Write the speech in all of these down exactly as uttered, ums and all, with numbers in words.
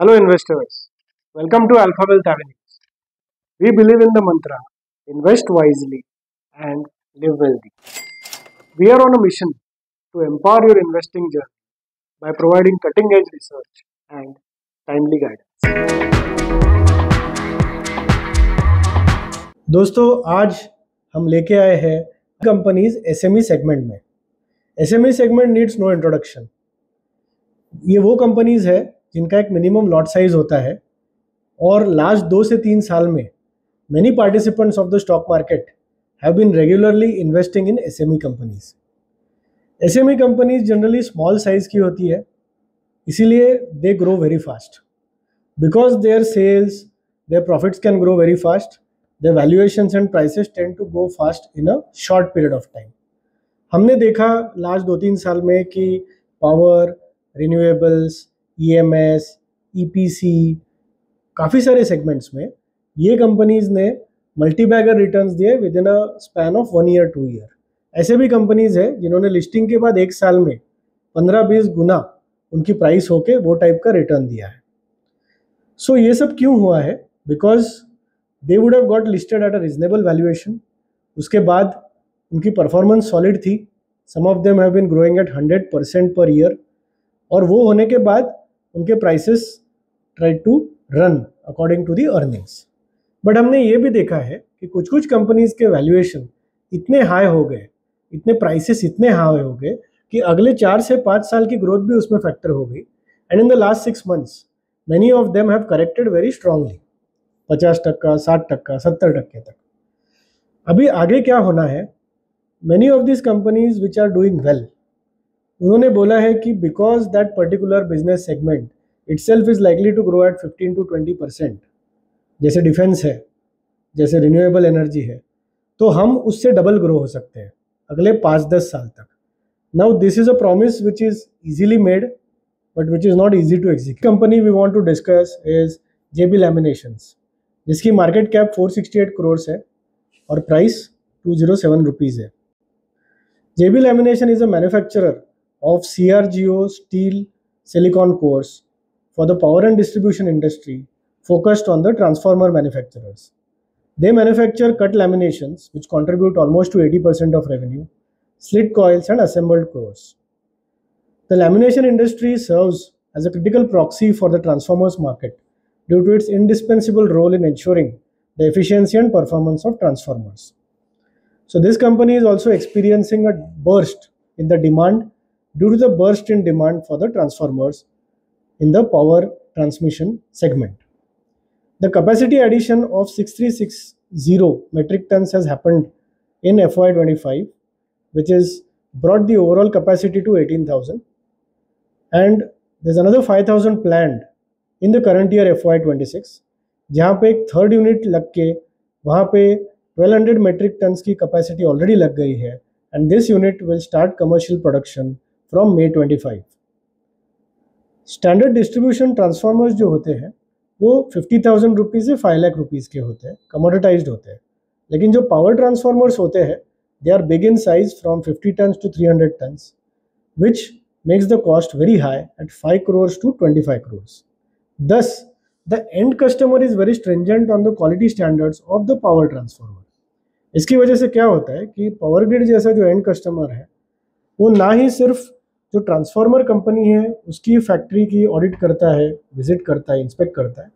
Hello investors, welcome to Alpha Wealth Avenue. We believe in the mantra, invest wisely and live wealthy. We are on a mission to empower your investing journey by providing cutting edge research and timely guidance. दोस्तों आज हम लेके आए हैं companies SME segment में. SME segment needs no introduction. ये वो companies है जिनका एक मिनिमम लॉट साइज होता है और लास्ट दो से तीन साल में many participants of the stock market have been regularly investing in SME companies. SME companies generally small size की होती है, इसीलिए they grow very fast because their sales their profits can grow very fast. Their valuations and prices tend to go fast in a short period of time. हमने देखा last दो तीन साल में कि power, renewables, E M S, E P C, काफ़ी सारे segments में ये कंपनीज ने मल्टीबैगर रिटर्न्स दिए within a span of one year two year. ऐसे भी कंपनीज है जिन्होंने लिस्टिंग के बाद एक साल में पंद्रह बीस गुना उनकी प्राइस होके वो टाइप का रिटर्न दिया है. सो so, ये सब क्यों हुआ है? Because they would have got listed at a reasonable valuation. उसके बाद उनकी परफॉर्मेंस सॉलिड थी. Some of them have been growing at hundred percent per year और वो होने के बाद उनके prices try to run according to the earnings. But हमने ये भी देखा है कि कुछ कुछ कंपनीज के वैल्यूएशन इतने हाई हो गए, इतने प्राइसेस इतने हाई हो गए कि अगले चार से पाँच साल की ग्रोथ भी उसमें फैक्टर हो गई. And in the last six months many of them have corrected very strongly, पचास टक्का, साठ टक्का, सत्तर टक्के तक. अभी आगे क्या होना है? Many of this companies which are doing well, उन्होंने बोला है कि because that particular business segment itself is likely to grow at fifteen to twenty percent, जैसे डिफेंस है, जैसे रिन्यूएबल एनर्जी है, तो हम उससे डबल ग्रो हो सकते हैं अगले पाँच दस साल तक. Now this is a promise which is easily made but which is not easy to execute. Company we want to discuss is JB laminations, जिसकी market cap four sixty eight crore है और price two zero seven rupees है. JB lamination is a manufacturer of C R G O steel silicon cores for the power and distribution industry, focused on the transformer manufacturers. They manufacture cut laminations which contribute almost to eighty percent of revenue, slit coils and assembled cores. The lamination industry serves as a critical proxy for the transformers market due to its indispensable role in ensuring the efficiency and performance of transformers. So this company is also experiencing a burst in the demand due to the burst in demand for the transformers in the power transmission segment. The capacity addition of six thousand three hundred sixty metric tons has happened in F Y twenty-five, which has brought the overall capacity to eighteen thousand. And there's another five thousand planned in the current year F Y twenty-six, जहाँ पे एक third unit लग के वहाँ पे twelve hundred metric tons की capacity already लग गई है, and this unit will start commercial production from May twenty five. Standard distribution transformers जो होते हैं वो फिफ्टी थाउजेंड रुपीज़ से फाइव लाख रुपीज़ के होते हैं, कमोडिटाइज्ड होते हैं. लेकिन जो पावर ट्रांसफार्मर्स होते हैं they are big in size from fifty tons to three hundred tons which makes the cost very high at five crores to twenty five crores. Thus the end customer is very stringent on the quality standards of the power transformer. इसकी वजह से क्या होता है कि power grid जैसा जो and customer है वो ना ही सिर्फ जो ट्रांसफार्मर कंपनी है उसकी फैक्ट्री की ऑडिट करता है, विजिट करता है, इंस्पेक्ट करता है,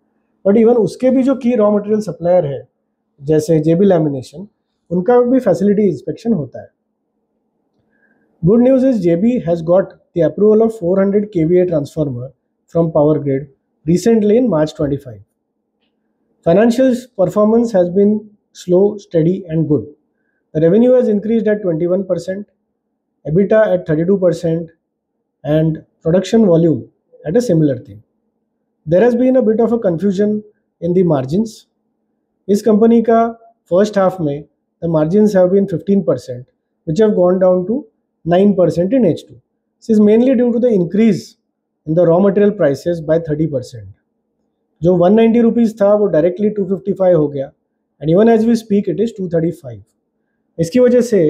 बट इवन उसके भी जो की रॉ मटेरियल सप्लायर है जैसे जेबी लैमिनेशन, उनका भी फैसिलिटी इंस्पेक्शन होता है. Good news is JB has got the approval of four hundred K V A transformer from power grid recently in March twenty five. Financial performance has been slow, steady and good. Revenue has increase at twenty one percent, EBITDA at thirty-two percent, and production volume at a similar thing. There has been a bit of a confusion in the margins. इस company का first half में the margins have been fifteen percent, which have gone down to nine percent in H two. This is mainly due to the increase in the raw material prices by thirty percent. जो one ninety rupees था वो directly two fifty-five हो गया, and even as we speak it is two thirty-five. इसकी वजह से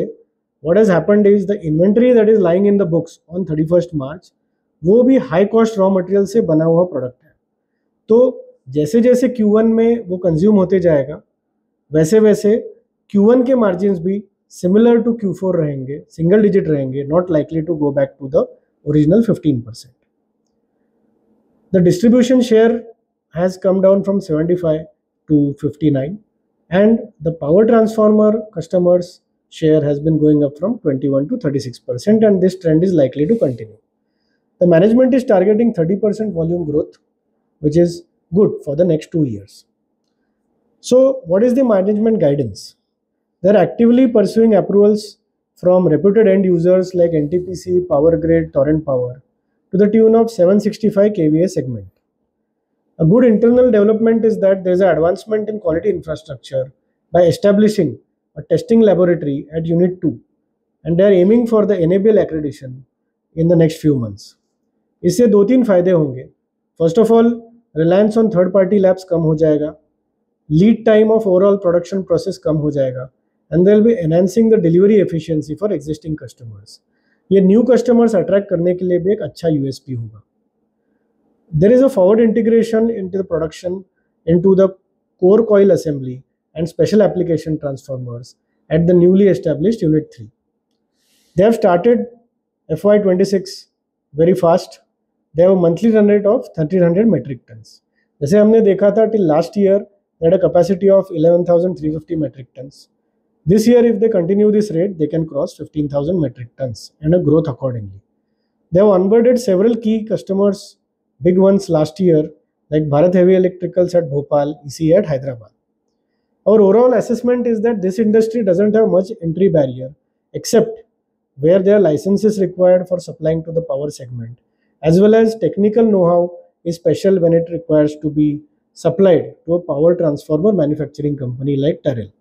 what has happened is the inventory that is lying in the books on thirty-first March, वो भी high cost raw material से बना हुआ product है. तो जैसे जैसे क्यू वन में वो कंज्यूम होते जाएगा, वैसे वैसे क्यू वन के मार्जिन्स भी सिमिलर टू क्यू फोर रहेंगे, सिंगल डिजिट रहेंगे, not likely to go back to the original fifteen percent. The distribution share has come down from seventy-five to fifty-nine, and the power transformer customers share has been going up from twenty-one to thirty-six percent, and this trend is likely to continue. The management is targeting thirty percent volume growth, which is good for the next two years. So what is the management guidance? They are actively pursuing approvals from reputed end users like N T P C, Power Grid, Torrent Power, to the tune of seven sixty-five K V A segment. A good internal development is that there is an advancement in quality infrastructure by establishing a testing laboratory at unit two, and they are aiming for the N A B L accreditation in the next few months. इससे दो तीन फायदे होंगे. First of all, reliance on third party labs कम हो जाएगा, lead time of overall production process कम हो जाएगा, and they will be enhancing the delivery efficiency for existing customers. ये न्यू कस्टमर्स अट्रैक्ट करने के लिए भी एक अच्छा यूएसपी होगा. There is a forward integration into the production into the core coil assembly and special application transformers at the newly established unit three. They have started F Y twenty six very fast. They have a monthly run rate of thirteen hundred metric tons. जैसे हमने देखा था till last year they had a capacity of eleven thousand three hundred fifty metric tons. This year, if they continue this rate, they can cross fifteen thousand metric tons and a growth accordingly. They have onboarded several key customers, big ones last year, like Bharat Heavy Electricals at Bhopal, E C at Hyderabad. Our overall assessment is that this industry doesn't have much entry barrier, except where there are licenses required for supplying to the power segment, as well as technical know-how is special when it requires to be supplied to a power transformer manufacturing company like Torrent.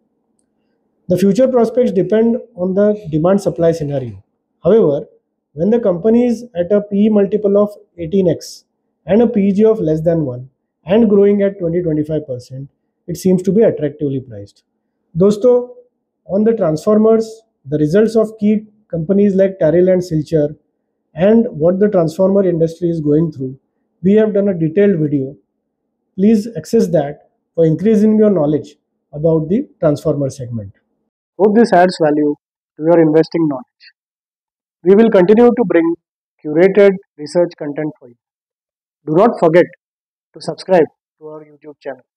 The future prospects depend on the demand-supply scenario. However, when the company is at a P E multiple of eighteen X and a P E G of less than one and growing at twenty to twenty-five percent, it seems to be attractively priced. Dosto, on the transformers, the results of key companies like Torrent and Silcher and what the transformer industry is going through, we have done a detailed video. Please access that for increasing your knowledge about the transformer segment. Hope this adds value to your investing knowledge. We will continue to bring curated research content for you. Do not forget to subscribe to our YouTube channel.